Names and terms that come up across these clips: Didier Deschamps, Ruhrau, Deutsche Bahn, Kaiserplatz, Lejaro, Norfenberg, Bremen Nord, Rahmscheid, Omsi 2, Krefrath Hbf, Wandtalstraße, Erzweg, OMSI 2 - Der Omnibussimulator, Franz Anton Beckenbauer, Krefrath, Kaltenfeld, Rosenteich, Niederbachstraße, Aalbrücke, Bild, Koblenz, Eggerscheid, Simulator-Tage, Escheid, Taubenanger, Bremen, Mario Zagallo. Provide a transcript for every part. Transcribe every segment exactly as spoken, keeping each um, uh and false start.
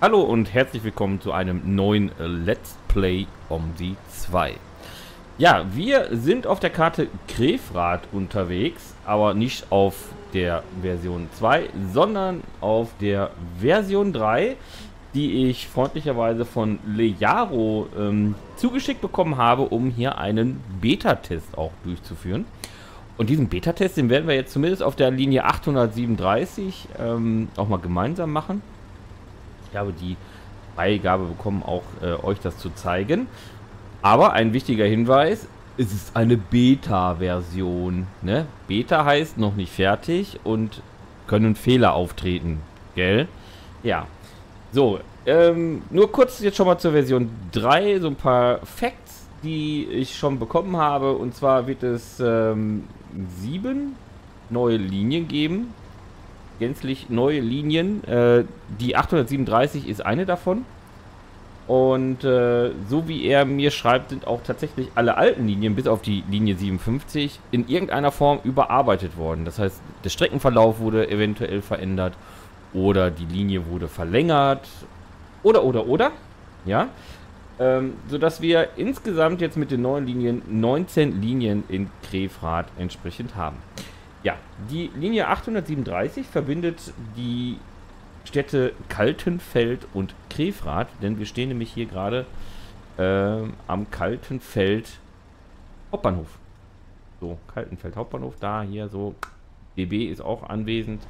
Hallo und herzlich willkommen zu einem neuen Let's Play Omsi zwei. Ja, wir sind auf der Karte Krefrath unterwegs, aber nicht auf der Version zwei, sondern auf der Version drei, die ich freundlicherweise von Lejaro ähm, zugeschickt bekommen habe, um hier einen Beta-Test auch durchzuführen. Und diesen Beta-Test, den werden wir jetzt zumindest auf der Linie achthundertsiebenunddreißig ähm, auch mal gemeinsam machen. Ich habe die Beigabe bekommen, auch äh, euch das zu zeigen. Aber ein wichtiger Hinweis, es ist eine Beta-Version. Ne? Beta heißt noch nicht fertig und können Fehler auftreten. Gell? Ja. So, ähm, nur kurz jetzt schon mal zur Version drei. So ein paar Facts, die ich schon bekommen habe. Und zwar wird es ähm, sieben neue Linien geben. Gänzlich neue Linien. Äh, die achthundertsiebenunddreißig ist eine davon. Und äh, so wie er mir schreibt, sind auch tatsächlich alle alten Linien, bis auf die Linie siebenundfünfzig, in irgendeiner Form überarbeitet worden. Das heißt, der Streckenverlauf wurde eventuell verändert oder die Linie wurde verlängert oder, oder, oder. Ja, ähm, sodass wir insgesamt jetzt mit den neuen Linien neunzehn Linien in Krefrath entsprechend haben. Ja, die Linie achthundertsiebenunddreißig verbindet die Städte Kaltenfeld und Krefrath, denn wir stehen nämlich hier gerade äh, am Kaltenfeld Hauptbahnhof. So, Kaltenfeld Hauptbahnhof, da hier so, D B ist auch anwesend.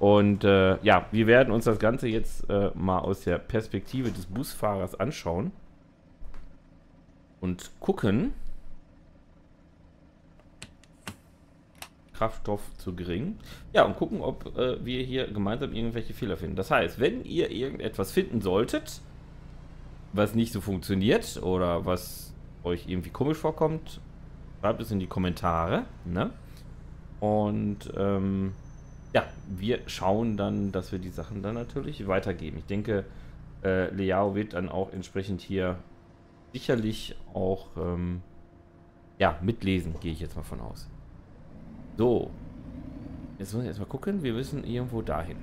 Und äh, ja, wir werden uns das Ganze jetzt äh, mal aus der Perspektive des Busfahrers anschauen und gucken. Kraftstoff zu gering. Ja, und gucken, ob äh, wir hier gemeinsam irgendwelche Fehler finden. Das heißt, wenn ihr irgendetwas finden solltet, was nicht so funktioniert oder was euch irgendwie komisch vorkommt, schreibt es in die Kommentare. Ne? Und ähm, ja, wir schauen dann, dass wir die Sachen dann natürlich weitergeben. Ich denke, äh, Lejao wird dann auch entsprechend hier sicherlich auch ähm, ja, mitlesen, gehe ich jetzt mal von aus. So, jetzt müssen wir erstmal gucken, wir müssen irgendwo dahin.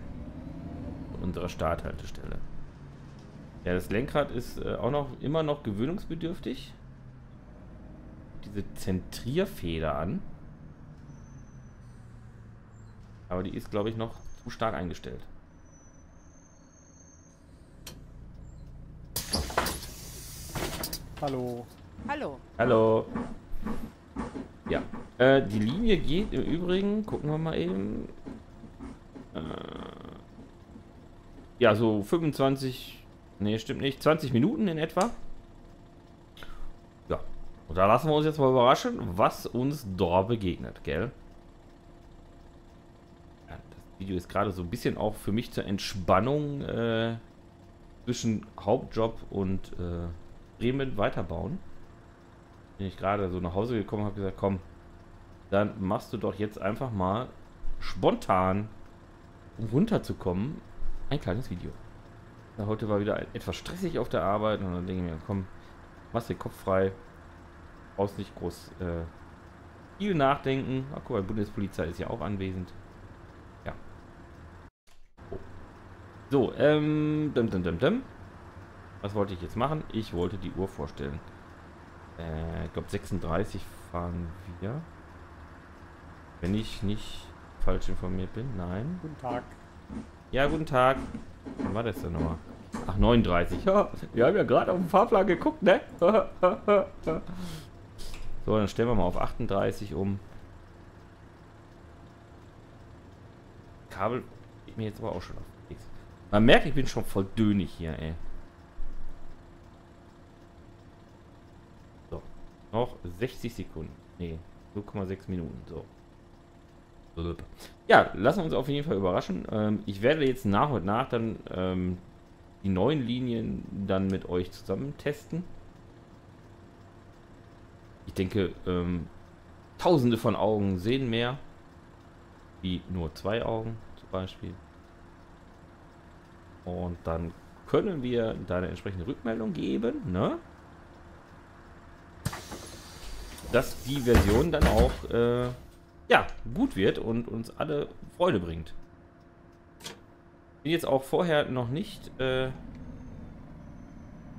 Unsere Starthaltestelle. Ja, das Lenkrad ist äh, auch noch immer noch gewöhnungsbedürftig. Diese Zentrierfeder an. Aber die ist, glaube ich, noch zu stark eingestellt. Hallo. Hallo. Hallo. Ja. Äh, die Linie geht im Übrigen, gucken wir mal eben, äh, ja, so fünfundzwanzig, ne, stimmt nicht, zwanzig Minuten in etwa. Ja, und da lassen wir uns jetzt mal überraschen, was uns da begegnet, gell? Ja, das Video ist gerade so ein bisschen auch für mich zur Entspannung äh, zwischen Hauptjob und äh, Bremen weiterbauen. Bin ich gerade so nach Hause gekommen, habe gesagt, komm, dann machst du doch jetzt einfach mal spontan, um runterzukommen, ein kleines Video. Ja, heute war wieder etwas stressig auf der Arbeit und dann denke ich mir, komm, machst den Kopf frei, brauchst nicht groß äh, viel nachdenken. Ach guck mal, die Bundespolizei ist ja auch anwesend. Ja. Oh. So, ähm, dum, dum, dum, dum. Was wollte ich jetzt machen? Ich wollte die Uhr vorstellen. Ich glaube sechsunddreißig fahren wir. Wenn ich nicht falsch informiert bin. Nein. Guten Tag. Ja, guten Tag. Wann war das denn nochmal? Ach, neununddreißig. Ja, wir haben ja gerade auf den Fahrplan geguckt, ne? So, dann stellen wir mal auf achtunddreißig um. Kabel geht mir jetzt aber auch schon auf den Weg. Man merkt, ich bin schon voll dönig hier, ey. Noch sechzig Sekunden. Nee, null Komma sechs Minuten. So. Ja, lassen wir uns auf jeden Fall überraschen. Ähm, ich werde jetzt nach und nach dann ähm, die neuen Linien dann mit euch zusammen testen. Ich denke, ähm, tausende von Augen sehen mehr. Wie nur zwei Augen zum Beispiel. Und dann können wir da eine entsprechende Rückmeldung geben, ne? Dass die Version dann auch äh, ja, gut wird und uns alle Freude bringt. Bin jetzt auch vorher noch nicht äh,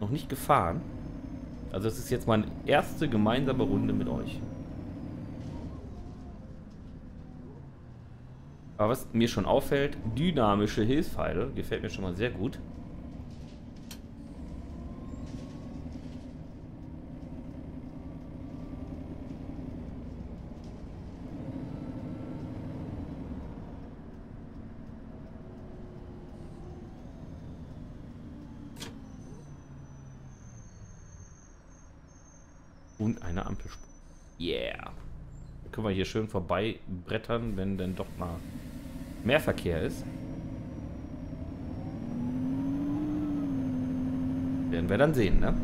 noch nicht gefahren. Also das ist jetzt meine erste gemeinsame Runde mit euch. Aber was mir schon auffällt, dynamische Hilfspfeile, gefällt mir schon mal sehr gut. Und eine Ampelspur. Yeah. Da können wir hier schön vorbei brettern, wenn denn doch mal mehr Verkehr ist. Werden wir dann sehen, ne?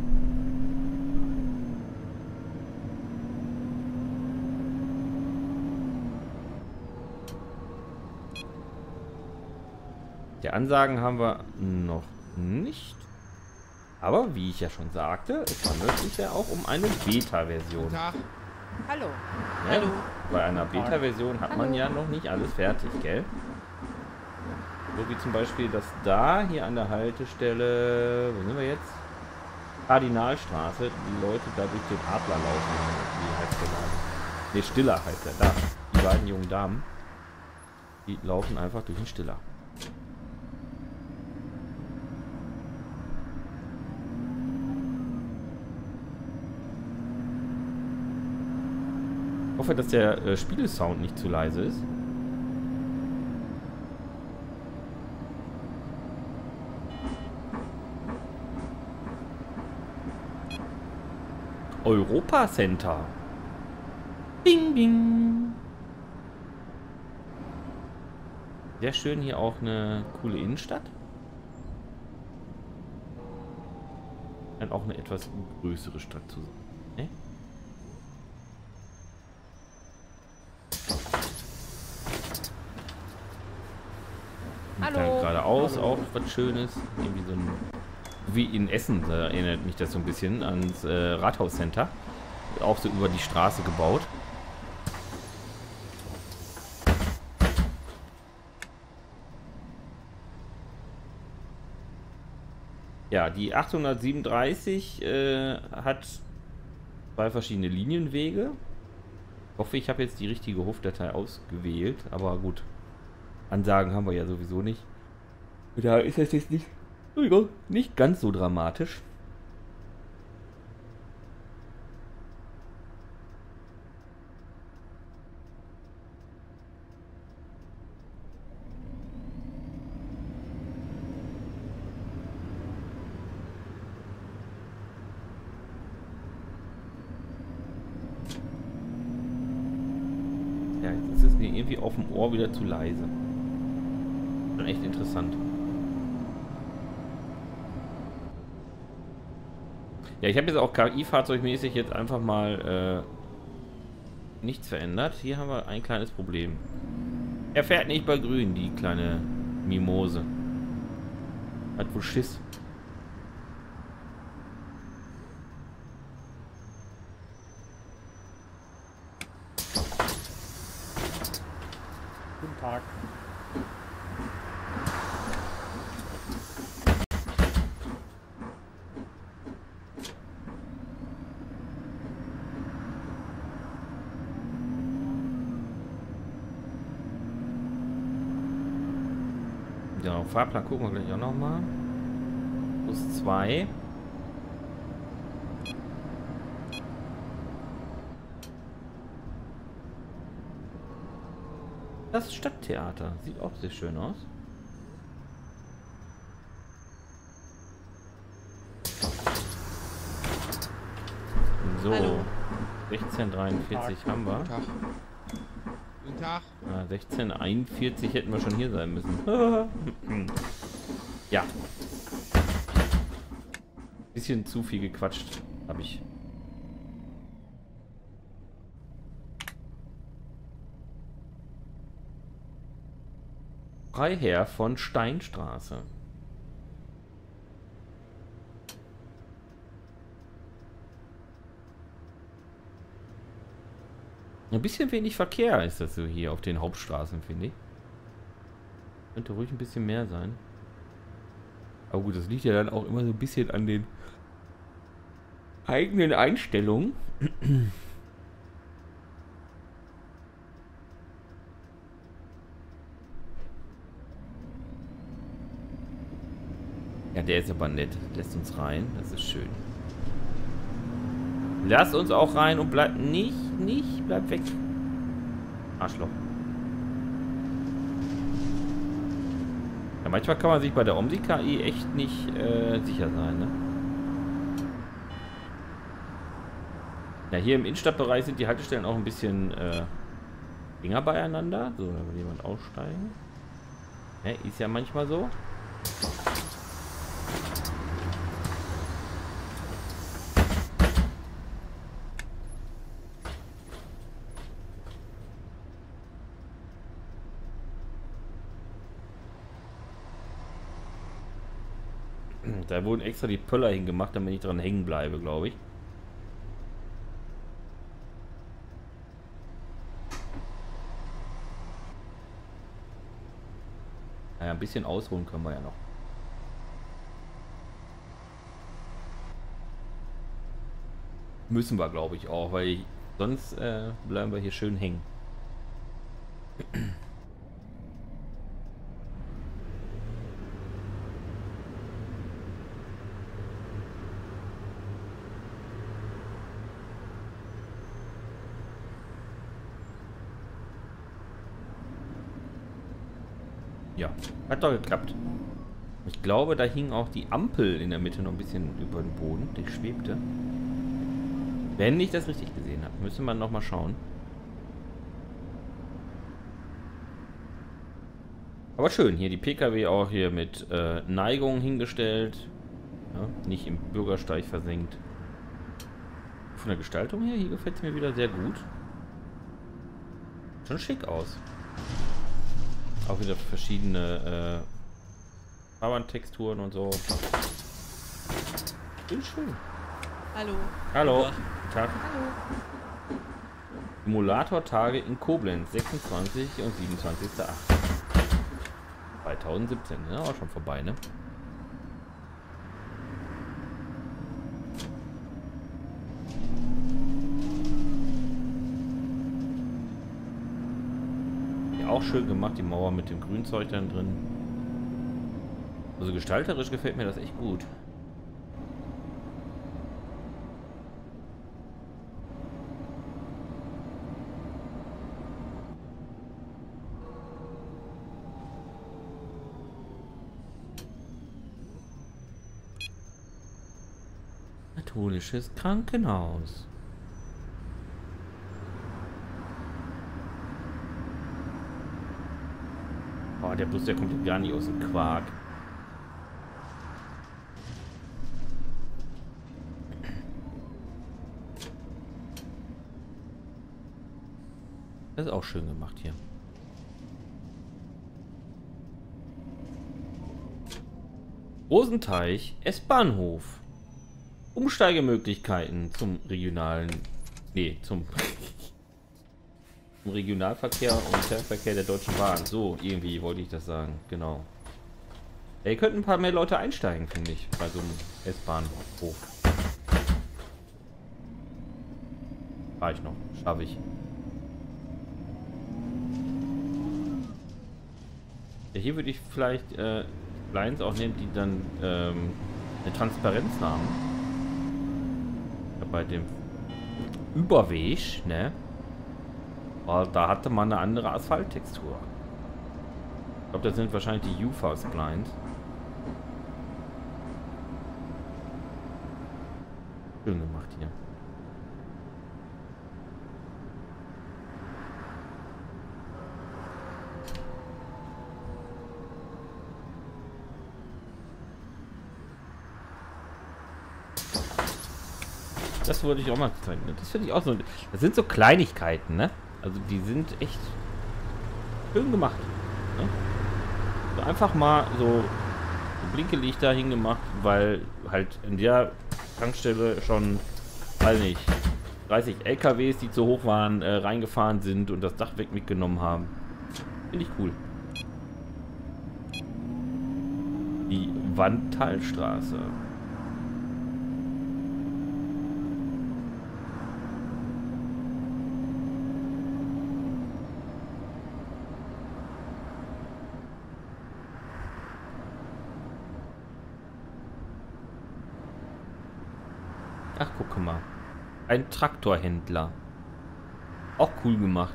Die Ansagen haben wir noch nicht. Aber, wie ich ja schon sagte, es handelt sich ja auch um eine Beta-Version. Hallo. Ja, hallo. Bei einer Beta-Version hat hallo. Man ja noch nicht alles fertig, gell? So wie zum Beispiel, dass da hier an der Haltestelle, wo sind wir jetzt? Kardinalstraße, die Leute da durch den Adler laufen. Ne, Stiller heißt er, da. Die beiden jungen Damen, die laufen einfach durch den Stiller. Ich hoffe, dass der äh, Spielesound nicht zu leise ist. Europa Center. Bing, bing. Sehr schön, hier auch eine coole Innenstadt. Dann auch eine etwas größere Stadt zu sein. Geradeaus auch was Schönes. Irgendwie so ein, wie in Essen, da erinnert mich das so ein bisschen ans äh, Rathauscenter. Auch so über die Straße gebaut. Ja, die achthundertsiebenunddreißig äh, hat zwei verschiedene Linienwege. Ich hoffe, ich habe jetzt die richtige Hofdatei ausgewählt, aber gut. Ansagen haben wir ja sowieso nicht. Da ist es jetzt nicht, Entschuldigung, nicht ganz so dramatisch. Ja, jetzt ist es mir irgendwie auf dem Ohr wieder zu leise. Echt interessant. Ja, ich habe jetzt auch K I-fahrzeugmäßig jetzt einfach mal äh, nichts verändert. Hier haben wir ein kleines Problem. Er fährt nicht bei Grün, die kleine Mimose. Hat wohl Schiss. Guten Tag. Fahrplan gucken wir gleich auch nochmal. Plus zwei. Das Stadttheater sieht auch sehr schön aus. So, sechzehn Uhr dreiundvierzig haben wir. Guten Tag. sechzehn Uhr einundvierzig hätten wir schon hier sein müssen. Ja. Bisschen zu viel gequatscht habe ich. Freiherr von Steinstraße. Ein bisschen wenig Verkehr ist das so hier auf den Hauptstraßen, finde ich. Könnte ruhig ein bisschen mehr sein. Aber gut, das liegt ja dann auch immer so ein bisschen an den eigenen Einstellungen. Ja, der ist aber nett. Lässt uns rein. Das ist schön. Lass uns auch rein und bleib nicht, nicht, bleib weg. Arschloch. Ja, manchmal kann man sich bei der Omsi K I echt nicht äh, sicher sein, ne? Ja, hier im Innenstadtbereich sind die Haltestellen auch ein bisschen äh, enger beieinander. So, da will jemand aussteigen. Ja, ist ja manchmal so. Da wurden extra die Pöller hingemacht, damit ich dran hängen bleibe, glaube ich. Naja, ein bisschen ausholen können wir ja noch. Müssen wir, glaube ich, auch, weil ich, sonst äh, bleiben wir hier schön hängen. Ja, hat doch geklappt. Ich glaube, da hing auch die Ampel in der Mitte noch ein bisschen über den Boden. Die schwebte. Wenn ich das richtig gesehen habe, müsste man nochmal schauen. Aber schön, hier die P K W auch hier mit äh, Neigung hingestellt. Ja, nicht im Bürgersteig versenkt. Von der Gestaltung her, hier gefällt es mir wieder sehr gut. Schon schick aus. Auch wieder verschiedene äh, Fahrbahntexturen und so. Bin schön. Hallo. Hallo. Hallo. Tag. Hallo. Simulator-Tage in Koblenz, sechsundzwanzigsten und siebenundzwanzigsten achten zweitausendsiebzehn. zweitausendsiebzehn, ne? Auch schon vorbei, ne? Auch schön gemacht, die Mauer mit dem Grünzeug dann drin. Also gestalterisch gefällt mir das echt gut. Katholisches Krankenhaus. Der Bus, der kommt ja gar nicht aus dem Quark. Das ist auch schön gemacht hier. Rosenteich, S-Bahnhof. Umsteigemöglichkeiten zum regionalen... Nee, zum... Regionalverkehr und Fernverkehr der Deutschen Bahn. So, irgendwie wollte ich das sagen. Genau. Ja, ihr könnt ein paar mehr Leute einsteigen, finde ich, bei so einem S-Bahnhof. Fahr ich noch. Schaffe ich. Ja, hier würde ich vielleicht äh, Lines auch nehmen, die dann ähm, eine Transparenz haben. Ja, bei dem Überweg, ne? Da hatte man eine andere Asphalttextur. Ich glaube, das sind wahrscheinlich die U-Fast-Blinds. Schön gemacht hier. Das würde ich auch mal zeigen. Das finde ich auch so. Das sind so Kleinigkeiten, ne? Also die sind echt schön gemacht. Ne? Also einfach mal so Blinkelichter hingemacht, weil halt in der Tankstelle schon, weiß nicht, dreißig L K Ws, die zu hoch waren, äh, reingefahren sind und das Dach weg mitgenommen haben. Finde ich cool. Die Wandtalstraße. Ach, guck mal. Ein Traktorhändler. Auch cool gemacht.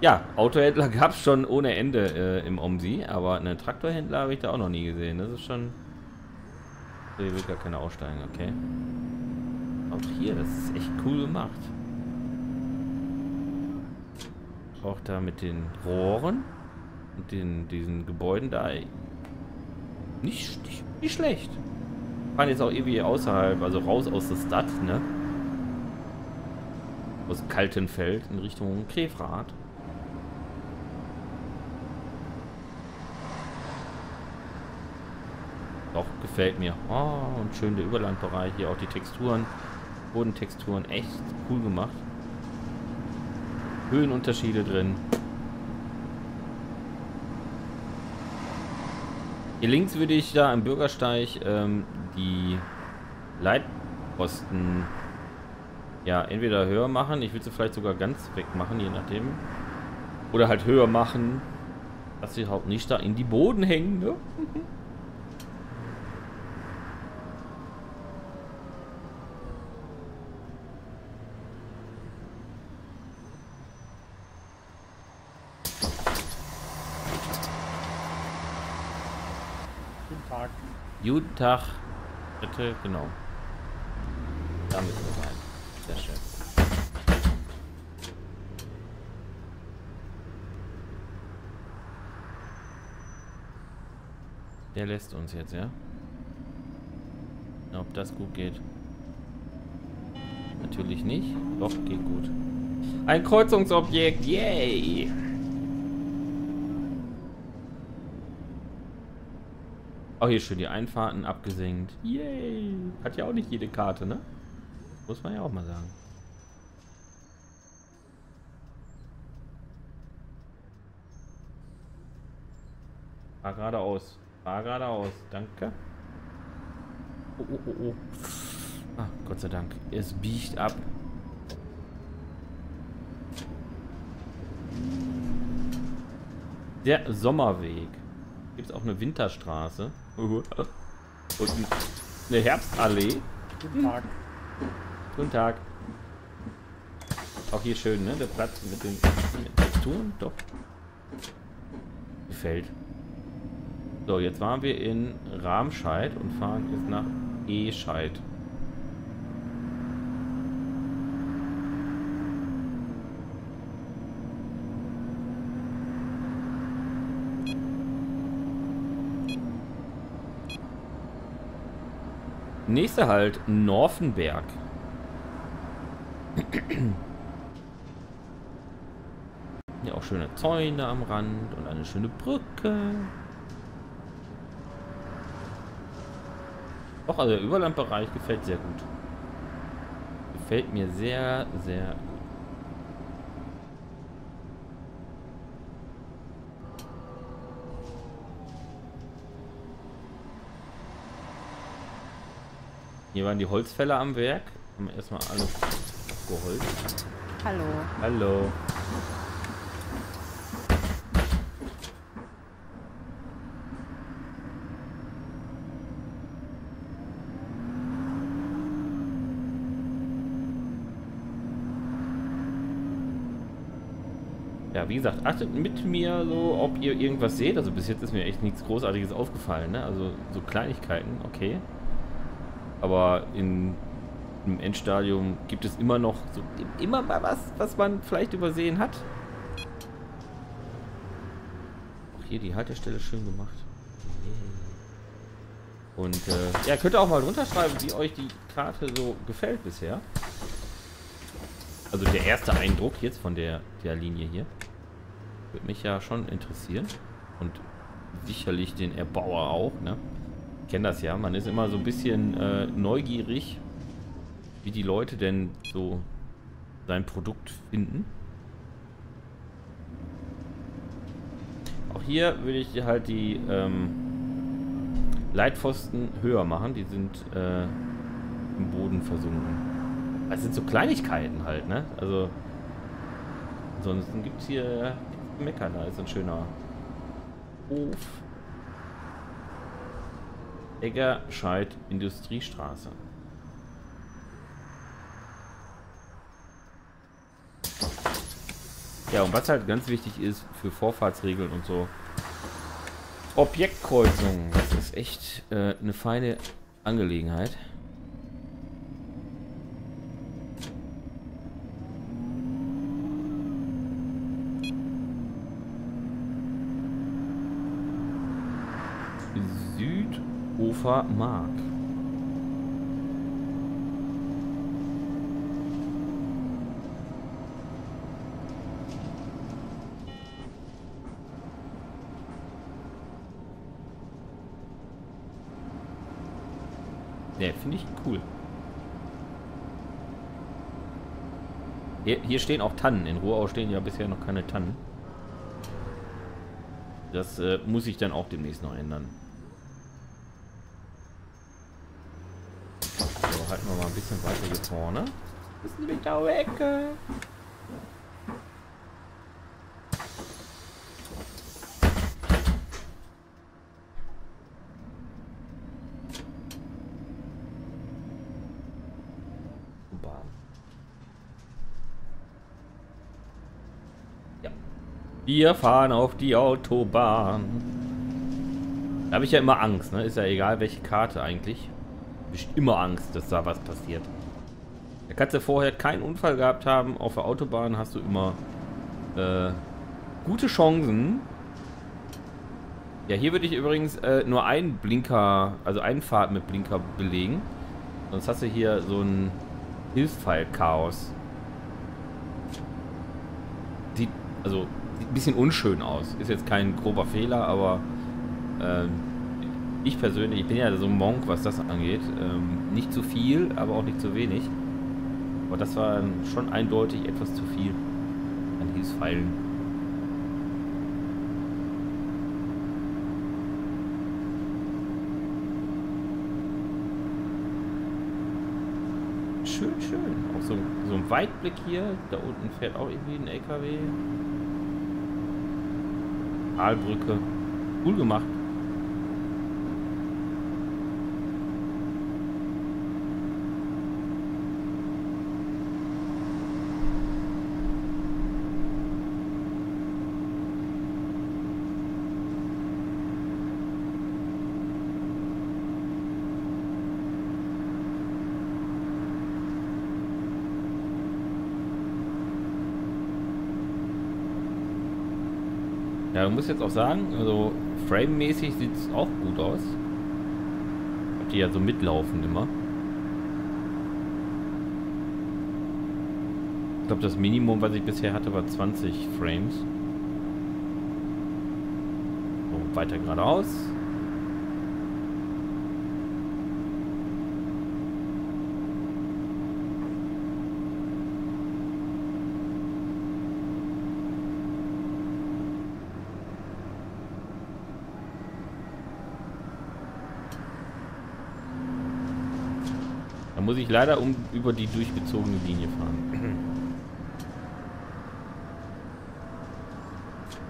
Ja, Autohändler gab es schon ohne Ende äh, im Omsi, aber einen Traktorhändler habe ich da auch noch nie gesehen. Das ist schon... Hier will gar keiner aussteigen, okay. Auch hier, das ist echt cool gemacht. Auch da mit den Rohren und den, diesen Gebäuden da. Nicht, nicht, nicht schlecht. Wir fahren jetzt auch irgendwie außerhalb, also raus aus der Stadt, ne? Aus Kaltenfeld in Richtung Krefrath. Doch, gefällt mir. Oh, und schön der Überlandbereich. Hier auch die Texturen. Bodentexturen. Echt cool gemacht. Höhenunterschiede drin. Hier links würde ich da am Bürgersteig ähm, die Leitposten ja entweder höher machen. Ich würde sie vielleicht sogar ganz weg machen, je nachdem. Oder halt höher machen, dass sie halt nicht da in die Boden hängen, ne? Guten Tag, bitte, genau. Da müssen wir rein. Sehr schön. Der lässt uns jetzt, ja? Ob das gut geht? Natürlich nicht. Doch, geht gut. Ein Kreuzungsobjekt, yay! Auch hier schön die Einfahrten abgesenkt. Yay! Hat ja auch nicht jede Karte, ne? Muss man ja auch mal sagen. Fahr geradeaus. Fahr geradeaus. Danke. Oh, oh, oh, oh. Ah, Gott sei Dank. Es biegt ab. Der Sommerweg. Gibt es auch eine Winterstraße? Und eine Herbstallee. Guten Tag. Guten Tag. Auch hier schön, ne? Der Platz mit den Texturen. Doch. Gefällt. So, jetzt waren wir in Rahmscheid und fahren jetzt nach Escheid. Nächster Halt, Norfenberg. Hier auch schöne Zäune am Rand und eine schöne Brücke. Auch also der Überlandbereich gefällt sehr gut. Gefällt mir sehr, sehr gut. Hier waren die Holzfäller am Werk. Haben wir erstmal alles geholzt. Hallo. Hallo. Ja, wie gesagt, achtet mit mir so, ob ihr irgendwas seht. Also bis jetzt ist mir echt nichts Großartiges aufgefallen, ne? Also so Kleinigkeiten, okay. Aber in, im Endstadium gibt es immer noch so, immer mal was, was man vielleicht übersehen hat. Auch hier die Haltestelle schön gemacht. Und äh, ja, könnt ihr auch mal drunter schreiben, wie euch die Karte so gefällt bisher. Also der erste Eindruck jetzt von der, der Linie hier. Würde mich ja schon interessieren. Und sicherlich den Erbauer auch, ne? Ich kenne das ja, man ist immer so ein bisschen äh, neugierig, wie die Leute denn so sein Produkt finden. Auch hier würde ich halt die ähm, Leitpfosten höher machen, die sind äh, im Boden versunken. Das sind so Kleinigkeiten halt, ne? Also, ansonsten gibt es hier Meckern, da ist ein schöner Hof. Eggerscheid Industriestraße. Ja, und was halt ganz wichtig ist für Vorfahrtsregeln und so. Objektkreuzungen. Das ist echt äh, eine feine Angelegenheit. Südufer Mark. Ne, finde ich cool. Hier, hier stehen auch Tannen. In Ruhrau stehen ja bisher noch keine Tannen. Das äh, muss ich dann auch demnächst noch ändern. So, halten wir mal ein bisschen weiter hier vorne. Das ist eine blaue Ecke. Wir fahren auf die Autobahn. Da habe ich ja immer Angst, ne? Ist ja egal, welche Karte eigentlich. Ich habe immer Angst, dass da was passiert. Da kannst du vorher keinen Unfall gehabt haben. Auf der Autobahn hast du immer äh, gute Chancen. Ja, hier würde ich übrigens äh, nur einen Blinker, also einen Pfad mit Blinker belegen. Sonst hast du hier so ein Hilfsfall-Chaos. Sieht, also... Sieht ein bisschen unschön aus. Ist jetzt kein grober Fehler, aber äh, ich persönlich, ich bin ja so ein Monk, was das angeht. Ähm, nicht zu viel, aber auch nicht zu wenig. Aber das war schon eindeutig etwas zu viel an Hilfsfeilen. Schön, schön. Auch so, so ein Weitblick hier. Da unten fährt auch irgendwie ein L K W. Aalbrücke. Cool gemacht. Ja, muss jetzt auch sagen, also frame-mäßig sieht es auch gut aus. Ob die ja so mitlaufen immer. Ich glaube, das Minimum, was ich bisher hatte, war zwanzig Frames. So, weiter geradeaus. Muss ich leider um über die durchgezogene Linie fahren.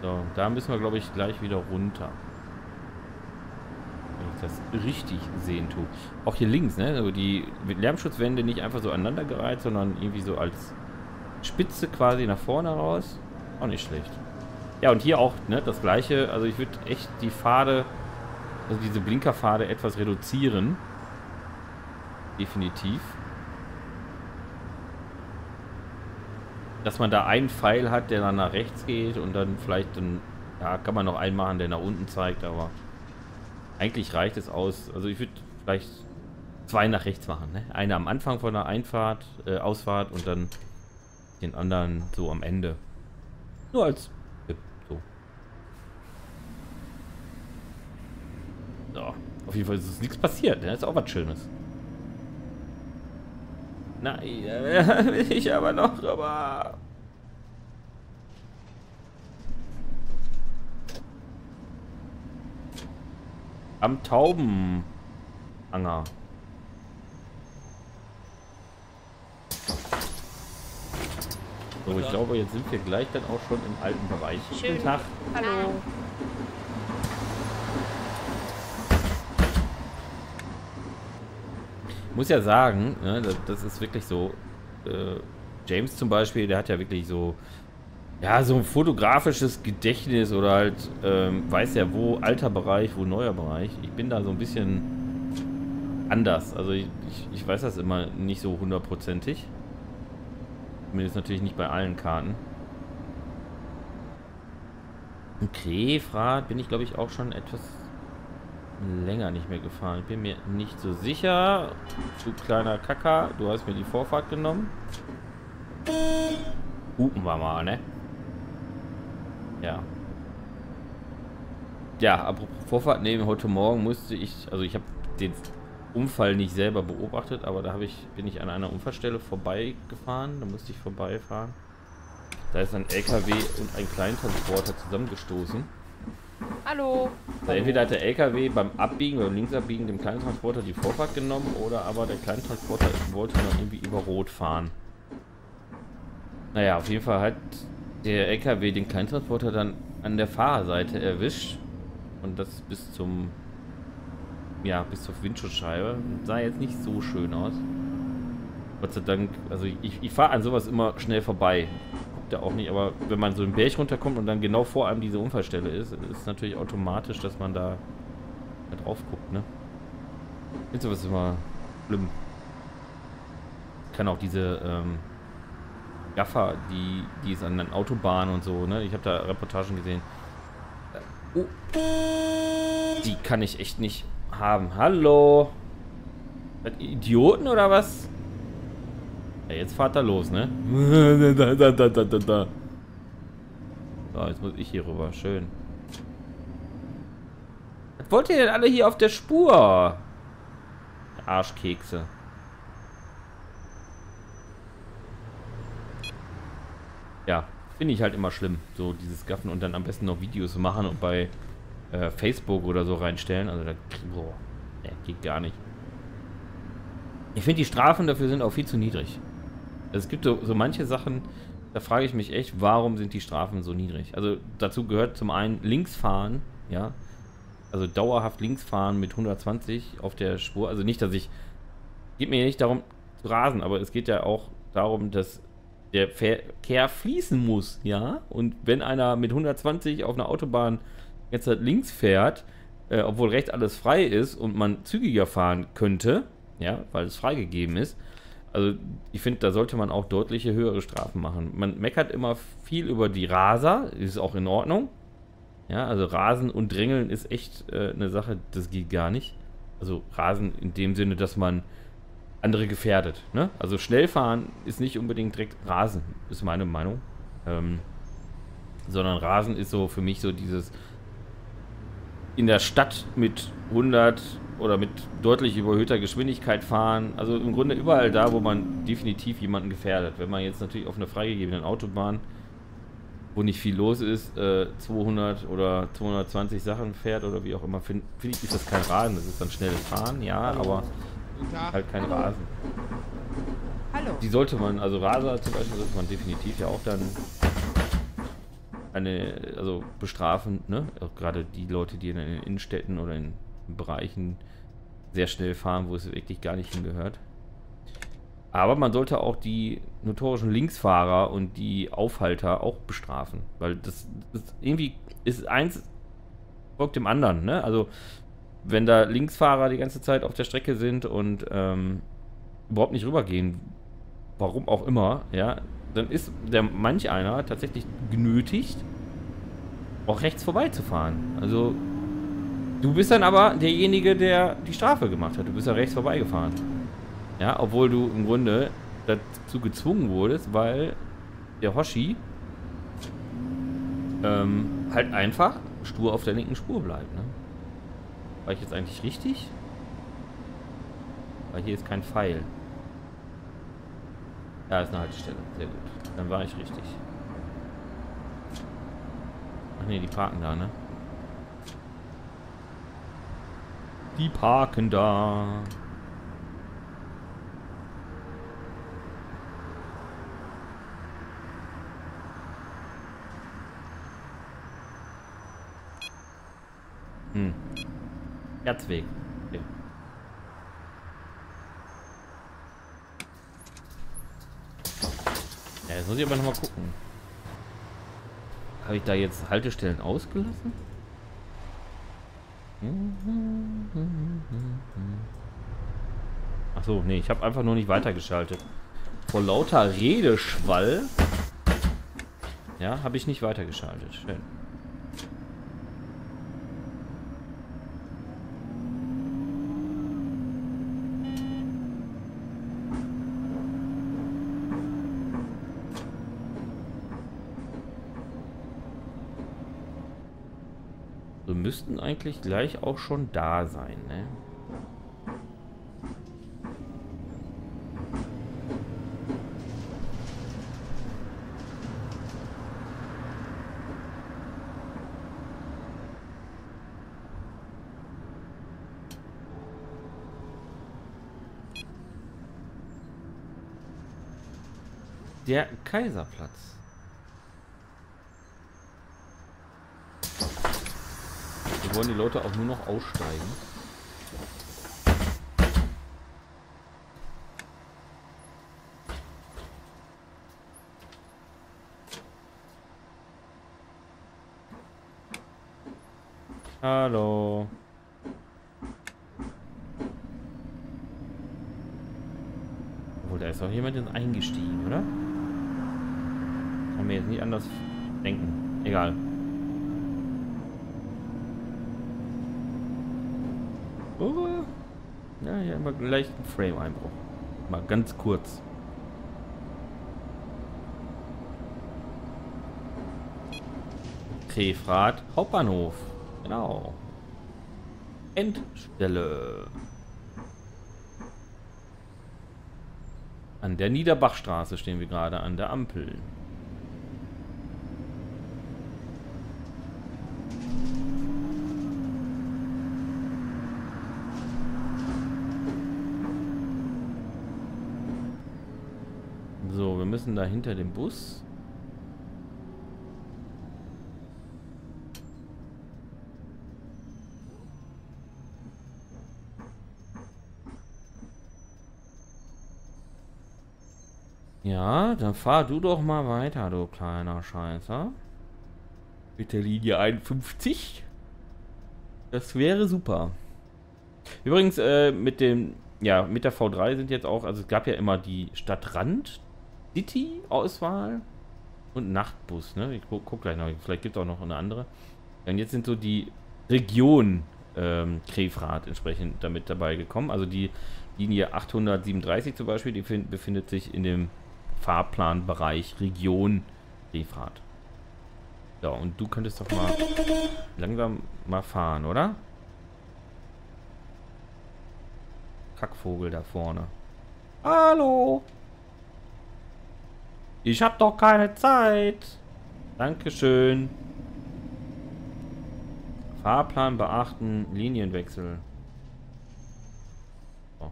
So, da müssen wir, glaube ich, gleich wieder runter. Wenn ich das richtig sehen tue. Auch hier links, ne? Also die Lärmschutzwände nicht einfach so aneinandergereiht, sondern irgendwie so als Spitze quasi nach vorne raus. Auch nicht schlecht. Ja, und hier auch, ne? Das gleiche. Also ich würde echt die Pfade, also diese Blinkerpfade etwas reduzieren. Definitiv. Dass man da einen Pfeil hat, der dann nach rechts geht und dann vielleicht dann, ja, kann man noch einen machen, der nach unten zeigt, aber eigentlich reicht es aus. Also ich würde vielleicht zwei nach rechts machen, ne? Eine am Anfang von der Einfahrt, äh, Ausfahrt und dann den anderen so am Ende. Nur als Tipp, so. So, auf jeden Fall ist es nichts passiert, ne? Ist auch was Schönes. Nein, da will ich aber noch drüber. Am Taubenanger. So, ich glaube, jetzt sind wir gleich dann auch schon im alten Bereich. Schönen Guten Tag. Hallo. Muss ja sagen, ne, das, das ist wirklich so. Äh, James zum Beispiel, der hat ja wirklich so ja, so ein fotografisches Gedächtnis oder halt, ähm, weiß ja wo, alter Bereich, wo neuer Bereich. Ich bin da so ein bisschen anders. Also ich, ich, ich weiß das immer nicht so hundertprozentig. Zumindest natürlich nicht bei allen Karten. In Krefrath bin ich, glaube ich, auch schon etwas länger nicht mehr gefahren. Ich bin mir nicht so sicher. Du kleiner Kacker, du hast mir die Vorfahrt genommen. Hupen wir mal, ne? Ja. Ja, apropos Vorfahrt nehmen, heute Morgen musste ich, also ich habe den Unfall nicht selber beobachtet, aber da habe ich, bin ich an einer Unfallstelle vorbeigefahren, da musste ich vorbeifahren. Da ist ein L K W und ein Kleintransporter zusammengestoßen. Hallo! Also entweder hat der L K W beim Abbiegen oder Linksabbiegen dem Kleintransporter die Vorfahrt genommen, oder aber der Kleintransporter wollte dann irgendwie über Rot fahren. Naja, auf jeden Fall hat der L K W den Kleintransporter dann an der Fahrerseite erwischt. Und das bis zum, ja, bis zur Windschutzscheibe. Sah jetzt nicht so schön aus. Gott sei Dank, also ich, ich fahre an sowas immer schnell vorbei. Guckt da auch nicht, aber wenn man so einen Berg runterkommt und dann genau vor einem diese Unfallstelle ist, ist natürlich automatisch, dass man da drauf guckt, ne? Ich finde sowas immer schlimm. Kann auch diese, ähm, Gaffer, die, die ist an den Autobahnen und so, ne? Ich habe da Reportagen gesehen. Oh. Die kann ich echt nicht haben. Hallo! Idioten oder was? Ja, jetzt fahrt er los, ne? So, jetzt muss ich hier rüber. Schön. Was wollt ihr denn alle hier auf der Spur? Arschkekse. Ja, finde ich halt immer schlimm, so dieses Gaffen und dann am besten noch Videos machen und bei äh, Facebook oder so reinstellen. Also da, boah, nee, geht gar nicht. Ich finde, die Strafen dafür sind auch viel zu niedrig. Also es gibt so, so manche Sachen, da frage ich mich echt, warum sind die Strafen so niedrig? Also dazu gehört zum einen Linksfahren, ja, also dauerhaft Linksfahren mit hundertzwanzig auf der Spur. Also nicht, dass ich, geht mir nicht darum zu rasen, aber es geht ja auch darum, dass der Verkehr fließen muss, ja, und wenn einer mit hundertzwanzig auf einer Autobahn jetzt halt links fährt, äh, obwohl rechts alles frei ist und man zügiger fahren könnte, ja, weil es freigegeben ist, also ich finde, da sollte man auch deutliche höhere Strafen machen. Man meckert immer viel über die Raser, ist auch in Ordnung, ja, also Rasen und Drängeln ist echt äh, eine Sache, das geht gar nicht. Also Rasen in dem Sinne, dass man andere gefährdet, ne? Also schnell fahren ist nicht unbedingt direkt Rasen, ist meine Meinung. Ähm, sondern Rasen ist so für mich so dieses in der Stadt mit hundert oder mit deutlich überhöhter Geschwindigkeit fahren. Also im Grunde überall da, wo man definitiv jemanden gefährdet. Wenn man jetzt natürlich auf einer freigegebenen Autobahn, wo nicht viel los ist, äh, zweihundert oder zweihundertzwanzig Sachen fährt oder wie auch immer, finde find ich, ist das kein Rasen. Das ist dann schnelles Fahren, ja, aber halt kein Rasen. Hallo. Die sollte man, also Raser zum Beispiel, sollte man definitiv ja auch dann eine, also bestrafen, ne? Auch gerade die Leute, die in den Innenstädten oder in Bereichen sehr schnell fahren, wo es wirklich gar nicht hingehört. Aber man sollte auch die notorischen Linksfahrer und die Aufhalter auch bestrafen, weil das, das irgendwie ist eins folgt dem anderen, ne? Also wenn da Linksfahrer die ganze Zeit auf der Strecke sind und ähm, überhaupt nicht rübergehen, warum auch immer, ja, dann ist der manch einer tatsächlich genötigt, auch rechts vorbeizufahren. Also du bist dann aber derjenige, der die Strafe gemacht hat. Du bist ja rechts vorbeigefahren. Ja, obwohl du im Grunde dazu gezwungen wurdest, weil der Hoshi ähm, halt einfach stur auf der linken Spur bleibt, ne? War ich jetzt eigentlich richtig? Weil hier ist kein Pfeil. Da ist eine Haltestelle. Sehr gut. Dann war ich richtig. Ach ne, die parken da, ne? Die parken da. Hm. Erzweg. Okay. Ja, jetzt muss ich aber nochmal gucken. Habe ich da jetzt Haltestellen ausgelassen? Achso, nee, ich habe einfach nur nicht weitergeschaltet. Vor lauter Redeschwall. Ja, habe ich nicht weitergeschaltet. Schön. Wir müssten eigentlich gleich auch schon da sein, ne? Der Kaiserplatz. Wir wollen die Leute auch nur noch aussteigen. Hallo. Obwohl, da ist auch jemand jetzt eingestiegen, oder? Mir jetzt nicht anders denken. Egal. Oh. Ja, hier immer gleich ein Frame-Einbruch. Mal ganz kurz. Krefrath Hauptbahnhof. Genau. Endstelle. An der Niederbachstraße stehen wir gerade an der Ampel. Da hinter dem Bus. Ja, dann fahr du doch mal weiter, du kleiner Scheißer. Bitte Linie einundfünfzig. Das wäre super. Übrigens, äh, mit dem, ja, mit der V drei sind jetzt auch, also es gab ja immer die Stadtrand- City-Auswahl und Nachtbus, ne? Ich guck, guck gleich noch, vielleicht gibt es auch noch eine andere. Und jetzt sind so die Region ähm, Krefrath entsprechend damit dabei gekommen. Also die Linie achthundertsiebenunddreißig zum Beispiel, die find, befindet sich in dem Fahrplanbereich Region Krefrath. Ja, und du könntest doch mal langsam mal fahren, oder? Kackvogel da vorne. Hallo! Ich hab doch keine Zeit. Dankeschön. Fahrplan beachten, Linienwechsel. Oh.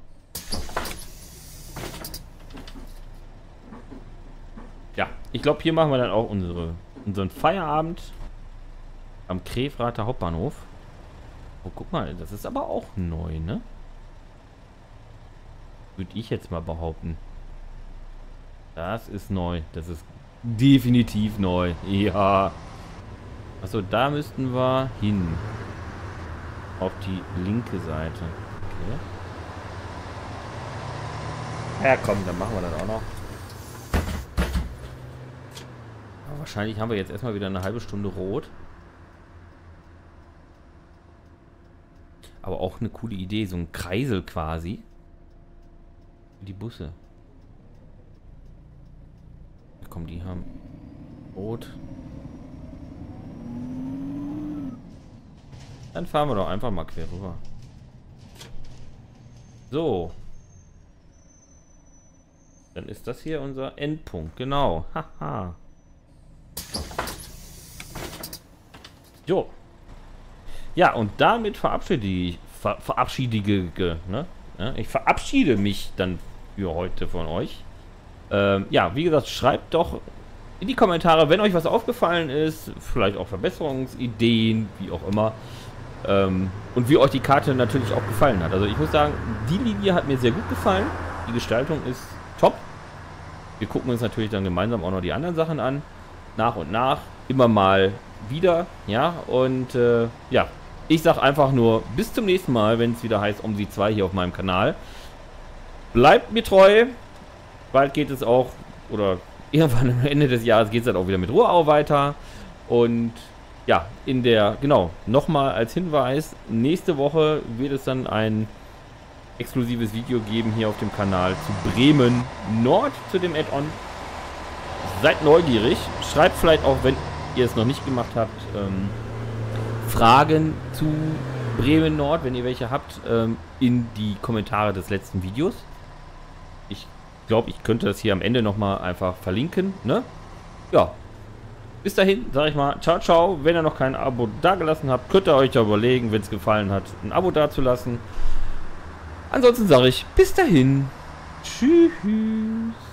Ja, ich glaube, hier machen wir dann auch unsere, unseren Feierabend am Krefrather Hauptbahnhof. Oh, guck mal, das ist aber auch neu, ne? Würde ich jetzt mal behaupten. Das ist neu. Das ist definitiv neu. Ja. Achso, da müssten wir hin. Auf die linke Seite. Okay. Ja, komm, dann machen wir das auch noch. Aber wahrscheinlich haben wir jetzt erstmal wieder eine halbe Stunde rot. Aber auch eine coole Idee. So ein Kreisel quasi. Für die Busse. Komm, die haben Rot. Dann fahren wir doch einfach mal quer rüber. So. Dann ist das hier unser Endpunkt. Genau. Haha. Jo. Ja, und damit verabschiede ich. Ver, verabschiedige. Ne? Ich verabschiede mich dann für heute von euch. Ähm, ja, wie gesagt, schreibt doch in die Kommentare, wenn euch was aufgefallen ist, vielleicht auch Verbesserungsideen, wie auch immer. Ähm, und wie euch die Karte natürlich auch gefallen hat. Also ich muss sagen, die Linie hat mir sehr gut gefallen. Die Gestaltung ist top. Wir gucken uns natürlich dann gemeinsam auch noch die anderen Sachen an. Nach und nach. immer mal wieder. Ja, und äh, ja, ich sage einfach nur, bis zum nächsten Mal, wenn es wieder heißt Omsi zwei hier auf meinem Kanal. Bleibt mir treu. Bald geht es auch, oder irgendwann am Ende des Jahres geht es dann auch wieder mit Ruhrau weiter. Und ja, in der, genau, nochmal als Hinweis, nächste Woche wird es dann ein exklusives Video geben hier auf dem Kanal zu Bremen Nord, zu dem Add-on. Seid neugierig, schreibt vielleicht auch, wenn ihr es noch nicht gemacht habt, ähm, Fragen zu Bremen Nord, wenn ihr welche habt, ähm, in die Kommentare des letzten Videos. Ich glaube, ich könnte das hier am Ende nochmal einfach verlinken, ne? Ja. Bis dahin, sage ich mal, ciao, ciao. Wenn ihr noch kein Abo dagelassen habt, könnt ihr euch ja überlegen, wenn es gefallen hat, ein Abo dazulassen. Ansonsten sage ich, bis dahin. Tschüss.